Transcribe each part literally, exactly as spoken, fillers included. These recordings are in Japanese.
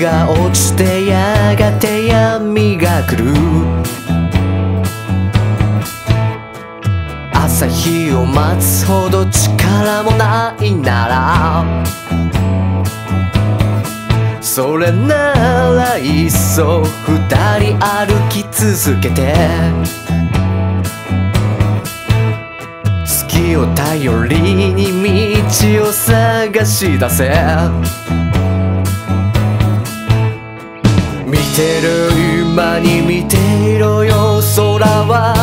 日が落ちてやがて闇が来る」「朝日を待つほど力もないなら」「それならいっそ二人歩き続けて」「月を頼りに道を探し出せ」「見てる今に見ていろよ空は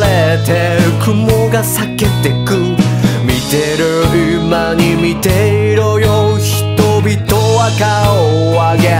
晴れて雲が裂けてく」「見てる今に見ていろよ人々は顔を上げ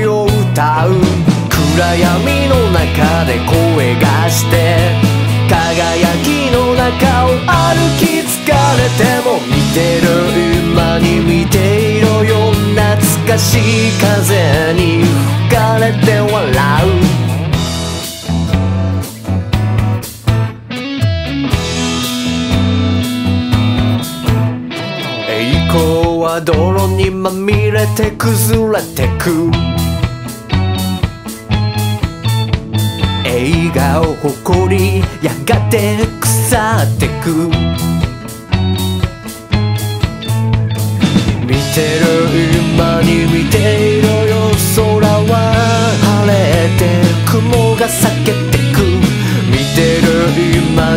愛を歌う」「暗闇の中で声がして」「輝きの中を歩き疲れても」「見てる今に見ていろよ懐かしい風に吹かれて笑う」「栄光は泥にまみれて崩れてく」映画を誇りやがて腐ってく見てる今に見ていろよ空は晴れて雲が裂けてく見てる今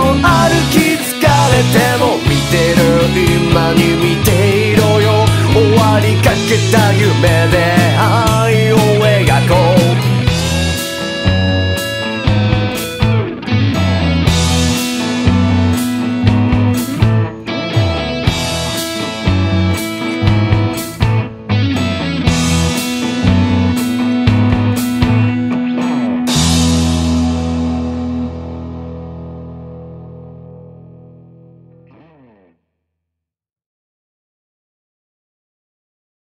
を歩き疲れても見てる今に見ていろよ終わりかけた夢で